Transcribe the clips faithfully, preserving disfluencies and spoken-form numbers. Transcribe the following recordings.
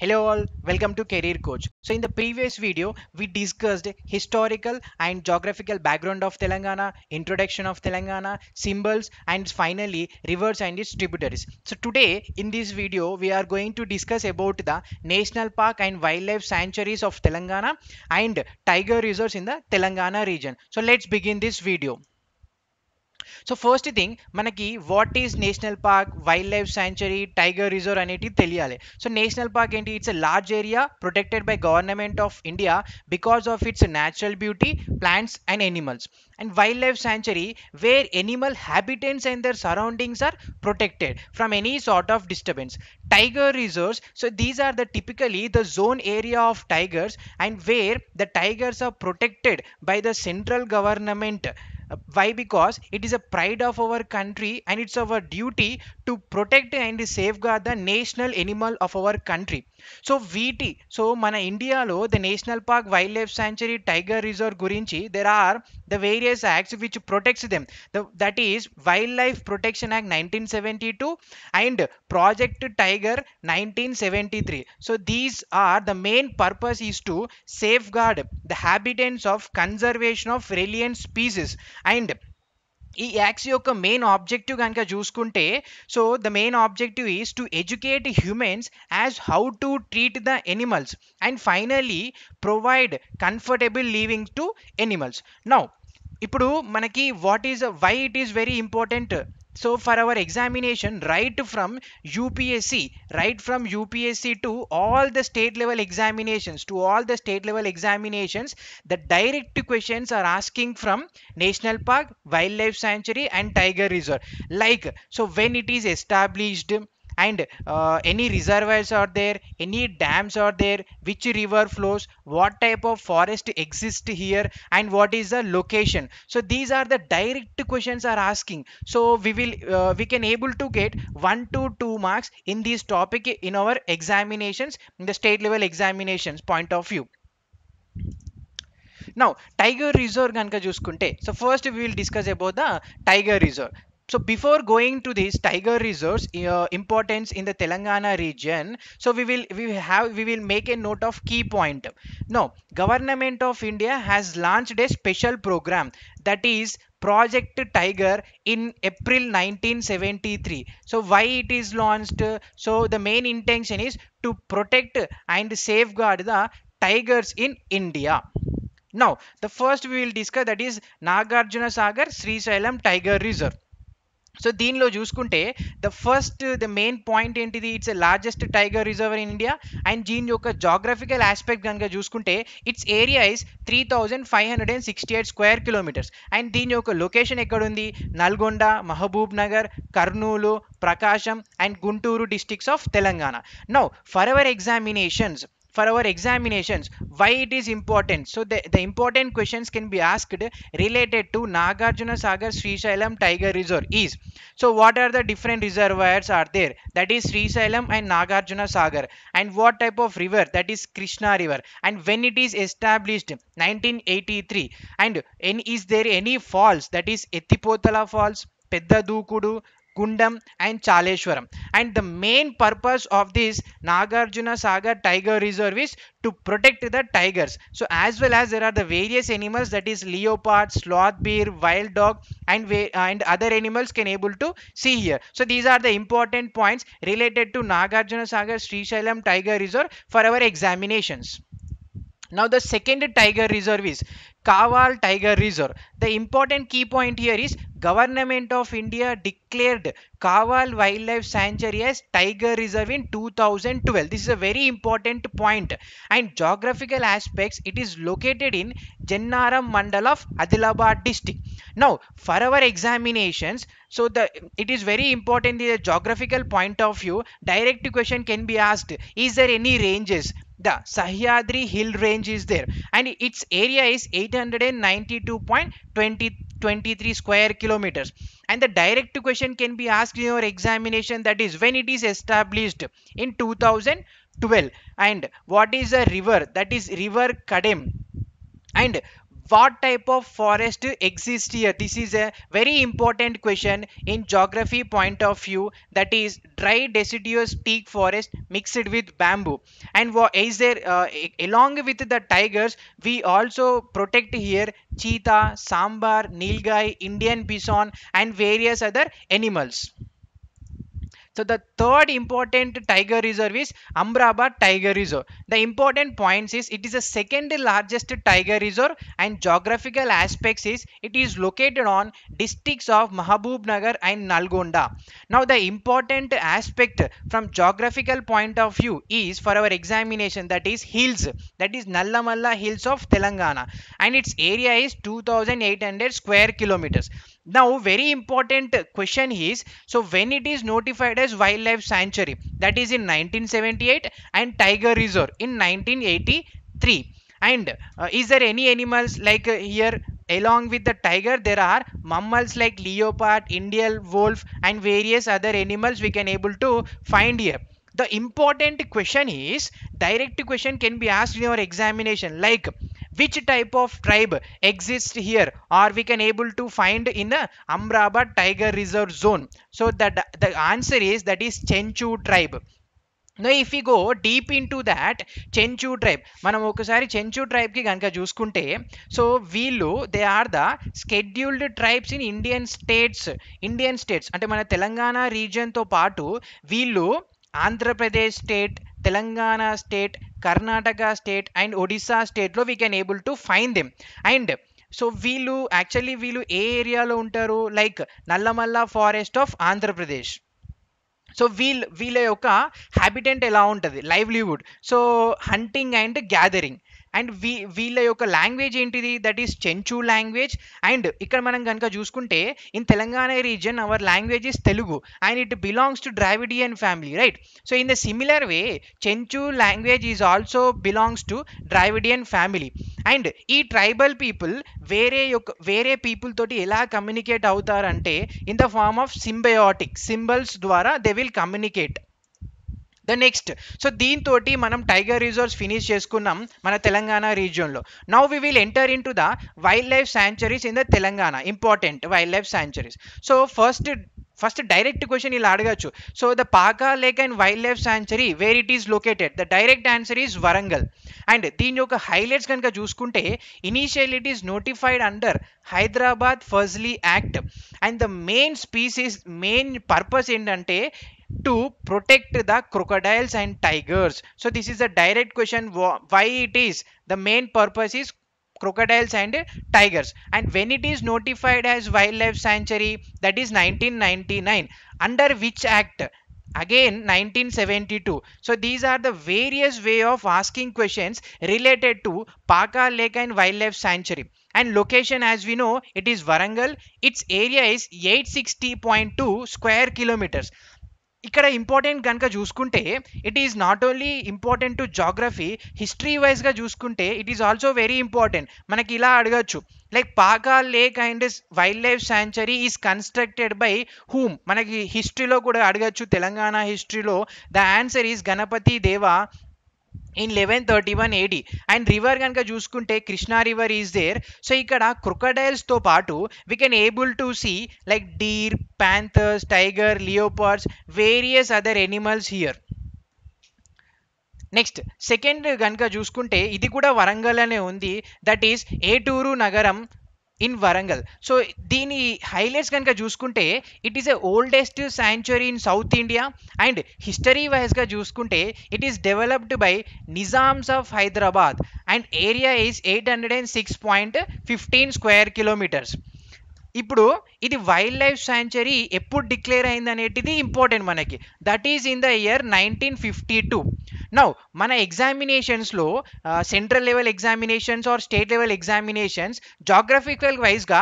Hello all, welcome to Career Coach. So in the previous video, we discussed historical and geographical background of Telangana, introduction of Telangana, symbols, and finally rivers and its tributaries. So today in this video, we are going to discuss about the National Park and Wildlife Sanctuaries of Telangana and Tiger Reserves in the Telangana region. So let's begin this video. So first thing, manaki what is National Park, Wildlife Sanctuary, Tiger Reserve అనేది తెలియాలి. So National Park ఏంటి, it's a large area protected by government of India because of its natural beauty, plants and animals. And Wildlife Sanctuary, where animal habitats and their surroundings are protected from any sort of disturbance. Tiger Reserves, so these are the typically the zone area of tigers and where the tigers are protected by the central government. Why? Because it is a pride of our country and it's our duty to protect and safeguard the national animal of our country. So V T, so mana India lo the National Park, Wildlife Sanctuary, Tiger Reserve gurinchi there are the various acts which protects them. The, that is Wildlife Protection Act nineteen seventy-two and Project Tiger nineteen seventy-three. So these are the main purpose is to safeguard the habitats of conservation of relevant species. And ఈ acts యొక్క main objective కనుక చూసుకుంటే so the main objective is to educate humans as how to treat the animals and finally provide comfortable living to animals. Now ఇప్పుడు మనకి what is why it is very important. So for our examination, right from U P S C, right from U P S C to all the state level examinations, to all the state level examinations, the direct questions are asking from National Park, Wildlife Sanctuary and Tiger Reserve. Like, so when it is established, and uh, any reservoirs are there, any dams are there, which river flows, what type of forest exists here and what is the location. So these are the direct questions are asking. So we will uh, we can able to get one to two marks in this topic in our examinations, in the state level examinations point of view. Now Tiger Reserve ganka chuskunte, so first we will discuss about the Tiger Reserve. So before going to this Tiger Reserve's uh, importance in the Telangana region, so we will we have we will make a note of key point. Now, Government of India has launched a special program, that is Project Tiger, in April nineteen seventy-three. So why it is launched? So the main intention is to protect and safeguard the tigers in India. Now, the first we will discuss, that is Nagarjuna Sagar Srisailam Tiger Reserve. So deenlo chusukunte the first the main point entidi, it's the largest tiger reserve in India and deen yokka geographical aspect ganaka chusukunte its area is three thousand five hundred sixty-eight square kilometers and deen yokka location ekkada undi, Nalgonda, Mahabubnagar, Kurnool, Prakasham and Gunturu districts of Telangana. Now for our examinations, for our examinations, why it is important? So the, the important questions can be asked related to Nagarjuna Sagar Srisailam Tiger Reserve is. So what are the different reservoirs are there? That is Srisailam and Nagarjuna Sagar. And what type of river? That is Krishna River. And when it is established? nineteen eighty-three. And in, is there any falls? That is Etipotala Falls, Pedda Dukudu, Gundam and Chaleshwaram. And the main purpose of this Nagarjuna Sagar Tiger Reserve is to protect the tigers. So as well as there are the various animals, that is leopard, sloth bear, wild dog and, and other animals can able to see here. So these are the important points related to Nagarjuna Sagar Srisailam Tiger Reserve for our examinations. Now the second Tiger Reserve is Kawal Tiger Reserve. The important key point here is Government of India declared Kawal Wildlife Sanctuary as Tiger Reserve in two thousand twelve. This is a very important point. And geographical aspects, it is located in Jannaram Mandal of Adilabad district. Now for our examinations, so the it is very important in the geographical point of view. Direct question can be asked, is there any ranges? The Sahyadri Hill range is there and its area is eight hundred ninety-two point two zero two three square kilometers. And the direct question can be asked in your examination, that is when it is established in two thousand twelve and what is the river, that is river Kadem, and what type of forest exists here? This is a very important question in geography point of view, that is dry deciduous teak forest mixed with bamboo. And what is there uh, along with the tigers, we also protect here cheetah, sambar, nilgai, Indian bison and various other animals. So the third important tiger reserve is Amrabad Tiger Reserve. The important points is it is the second largest tiger reserve, and geographical aspects is it is located on districts of Mahabubnagar and Nalgonda. Now the important aspect from geographical point of view is for our examination, that is hills, that is Nallamalla hills of Telangana, and its area is two thousand eight hundred square kilometers. Now very important question is, so when it is notified as wildlife sanctuary, that is in nineteen seventy-eight, and tiger reserve in nineteen eighty-three. And uh, is there any animals like uh, here along with the tiger there are mammals like leopard, Indian wolf and various other animals we can able to find here. The important question is, direct question can be asked in your examination, like which type of tribe exists here, or we can able to find in the Amrabad Tiger Reserve zone. So that the answer is that is Chenchu tribe. Now if we go deep into that Chenchu tribe, manam okasari Chenchu tribe ki ganka chusukunte, so veelu they are the scheduled tribes in Indian states. Indian states ante mana Telangana region to paatu veelu Andhra Pradesh state, Telangana state, Karnataka state and Odisha state lo we can able to find them. And so veelu actually veelu a area lo untaru like Nallamalla forest of Andhra Pradesh. So veelu veela yokka habitat ela untadi, livelihood, so hunting and gathering. And we వీళ్ళ యొక్క language ఏంటిది, that is Chenchu language. And ఇక్కడ మనం కనుక చూసుకుంటే in Telangana region our language is Telugu and it belongs to Dravidian family, right? So in the similar way Chenchu language is also belongs to Dravidian family. And ఈ tribal people వేరే యొక్క వేరే people తోటి ఎలా కమ్యూనికేట్ అవుతారంటే in the form of symbiotic symbols ద్వారా they will communicate. The next, so deentoti manam tiger reserves finish cheskunnam mana Telangana region lo. Now we will enter into the wildlife sanctuaries in the Telangana, important wildlife sanctuaries. So first first direct question ila adagachu, so the Pakhal Lake and wildlife sanctuary where it is located, the direct answer is Warangal. And deen yokka highlights ganka chusukunte, initially it is notified under Hyderabad Fuzli Act, and the main species main purpose endante to protect the crocodiles and tigers. So this is a direct question, why it is the main purpose is crocodiles and tigers. And when it is notified as wildlife sanctuary, that is nineteen ninety-nine, under which act? Again nineteen seventy-two. So these are the various way of asking questions related to Pakhal Lake and wildlife sanctuary. And location, as we know, it is Warangal. Its area is eight hundred sixty point two square kilometers. ఇక్కడ important కనుక చూసుకుంటే it is not only important to geography, history వైజ్గా చూసుకుంటే it is also very important. మనకి ఇలా అడగచ్చు, like Pakhal lake and wild life sanctuary is constructed by whom. మనకి హిస్టరీలో కూడా అడగచ్చు, తెలంగాణ హిస్టరీలో the answer is Ganapati Deva in eleven thirty one AD. And river కనుక చూసుకుంటే Krishna river is there. So ఇక్కడ క్రొకడైల్స్తో పాటు we can able to see like deer, panthers, tiger, leopards, various other animals here. Next second కనుక చూసుకుంటే ఇది కూడా వరంగల్ అనే ఉంది, దట్ ఈస్ ఏటూరు నగరం in Warangal. So దీని హైలైట్స్ కనుక చూసుకుంటే it is a oldest sanctuary in South India. And history వైజ్గా చూసుకుంటే it is developed by Nizams of Hyderabad, and area is eight hundred and six point fifteen square kilometres. ఇప్పుడు ఇది wild life sanctuary ఎప్పుడు declare అయింది అనేటిది important మనకి, that is in the year nineteen fifty two. Now మన ఎగ్జామినేషన్స్లో central level examinations or state level examinations geographical వైజ్గా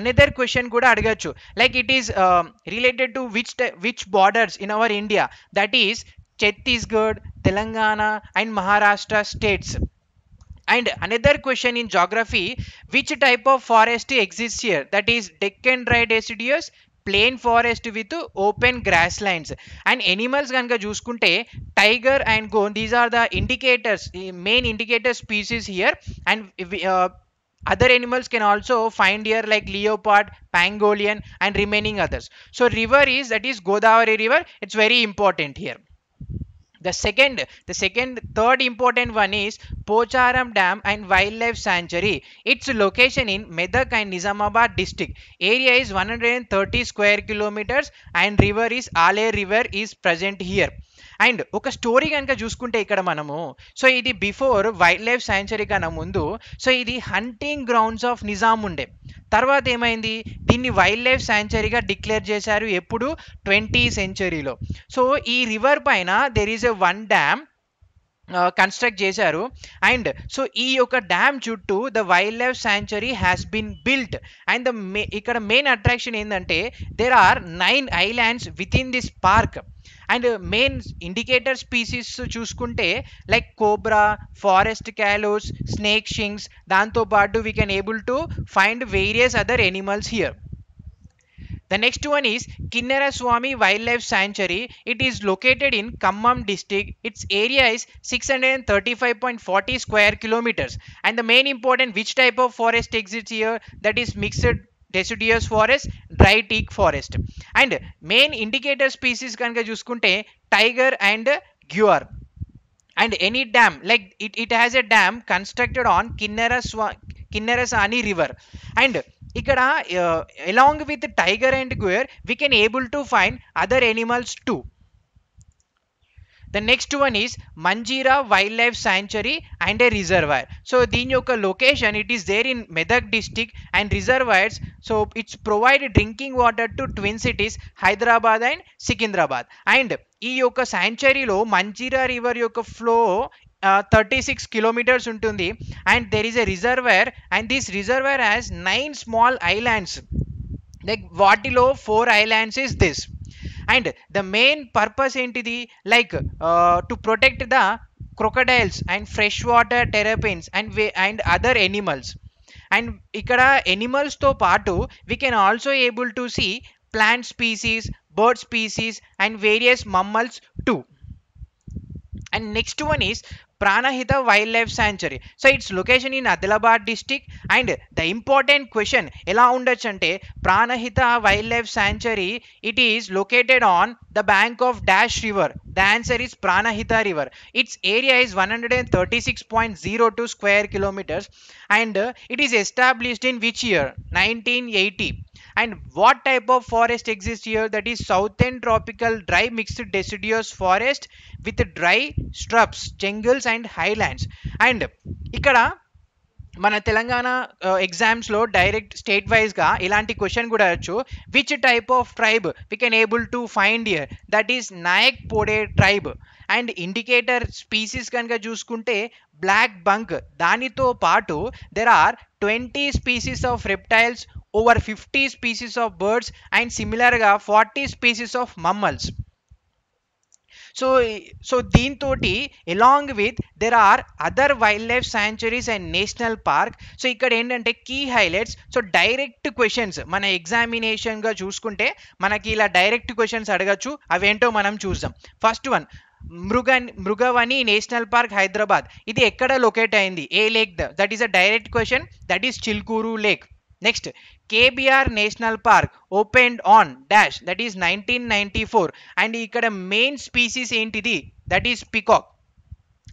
another question కూడా అడగచ్చు, like it is related to which which borders in our India, that is Chhattisgarh, Telangana and Maharashtra states. And another question in geography, which type of forest exists here, that is Deccan dry deciduous, plain forest with open grasslands. And animals ganka chusukunte tiger and go, these are the indicators, main indicator species here. And uh, Other animals can also find here like leopard, pangolin and remaining others. So river is, that is Godavari River. It's very important here. The second, the second, third important one is Pocharam Dam and Wildlife Sanctuary. Its location in Medak and Nizamabad district. Area is one hundred thirty square kilometers and river is Ale River is present here. And oka story ganka chusukunte ikkada manamu, so idi before wildlife sanctuary kana mundu, so idi hunting grounds of Nizam unde. Tarvata emaindi dinni wildlife sanctuary ga declare chesaru eppudu twentieth century lo. So ee river paina there is a one dam Uh, construct Jesaru, and so ee oka dam chuttu the wildlife sanctuary has been built, and the ikkada main attraction endante there are nine islands within this park, and uh, main indicator species chusukunte like cobra, forest caloes, snake shinks, danto badu we can able to find various other animals here. The next one is Kinnara Swami Wildlife Sanctuary. It is located in Khammam district. Its area is six hundred thirty-five point four zero square kilometers. And the main important, which type of forest exists here? That is mixed deciduous forest, dry teak forest. And main indicator species kanka chusukunte tiger and gyur. And any dam, like it, it has a dam constructed on Kinnara Swami, Kinnarasani river, and ikkada uh, along with tiger and gyur we can able to find other animals too. The next one is Manjira Wildlife Sanctuary and a reservoir. So din yokka location, it is there in Medak district, and reservoirs, so it's provide drinking water to twin cities Hyderabad and Secunderabad. And ee yokka sanctuary lo Manjira river yokka flow Uh, thirty-six kilometers untundi, and there is a reservoir, and this reservoir has nine small islands. Like vatilo four islands is this, and the main purpose entity like uh, to protect the crocodiles and freshwater terrapins and and other animals. And ikkada animals to paatu we can also able to see plant species, bird species and various mammals too. And next one is Pranahita Wildlife Sanctuary. So its location in Adilabad district, and the important question ela undachante Pranahita Wildlife Sanctuary, it is located on the bank of Dash River. The answer is Pranahita River. Its area is one hundred thirty-six point zero two square kilometers, and it is established in which year? nineteen eighty. And what type of forest exists here? That is southern tropical dry mixed deciduous forest with dry shrubs, jungles and highlands. And ikkada mana Telangana uh, exams lo direct state wise ga ilanti question kuda rachu, which type of tribe we can able to find here? That is Nayak Pode tribe. And indicator species kanka chusukunte black bunk, danito paatu there are twenty species of reptiles, over fifty species of birds and similar ga forty species of mammals. So so deen toti along with there are other wildlife sanctuaries and national park. So ikkada endante key highlights. So direct questions mana examination ga chusukunte manaki ila direct questions adagachu, avento manam chusam. First one, Mrugan Mrugavani National Park, Hyderabad. Idi ekkada locate ayindi? A lake, that is a direct question, that is Chilkuru Lake. Next, K B R National Park opened on dash, that is nineteen ninety-four, and ikkada main species entity, that is peacock.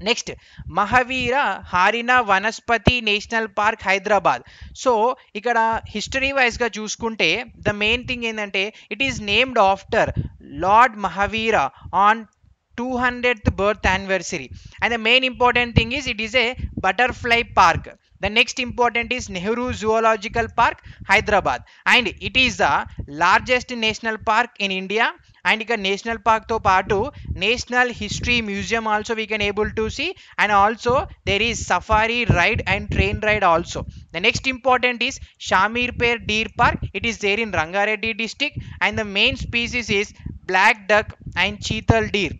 Next, Mahavira Harina Vanaspati National Park, Hyderabad. So ikkada history wise ga chusukunte the main thing endante it is named after Lord Mahavira on two hundredth birth anniversary, and the main important thing is it is a butterfly park. The next important is Nehru Zoological Park, Hyderabad, and it is the largest national park in India, and a national park to paatu National History Museum also we can able to see, and also there is safari ride and train ride also. The next important is Shamirper Deer Park. It is there in Rangareddy district, and the main species is black duck and cheetal deer.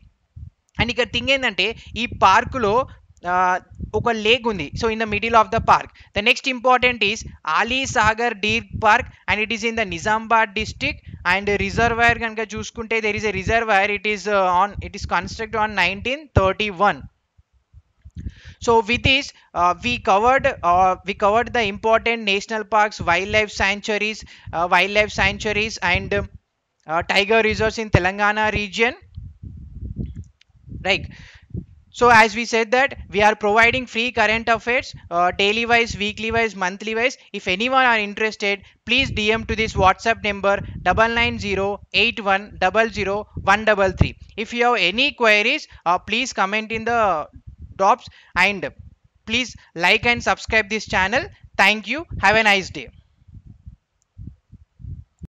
And ikkada thing endante ee park lo oka lake undi, so in the middle of the park. The next important is Ali Sagar Deer Park, and it is in the Nizamabad district, and reservoir ganka chusukunte there is a reservoir. It is uh, on, it is constructed on nineteen thirty-one. So with this, uh, we covered uh, we covered the important national parks, wildlife sanctuaries, uh, wildlife sanctuaries, and uh, uh, tiger reserves in Telangana region. Right. So as we said that we are providing free current affairs, uh, daily wise, weekly wise, monthly wise. If anyone are interested, please D M to this WhatsApp number nine nine zero eight one zero zero one double three. If you have any queries, uh, please comment in the drops and please like and subscribe this channel. Thank you. Have a nice day.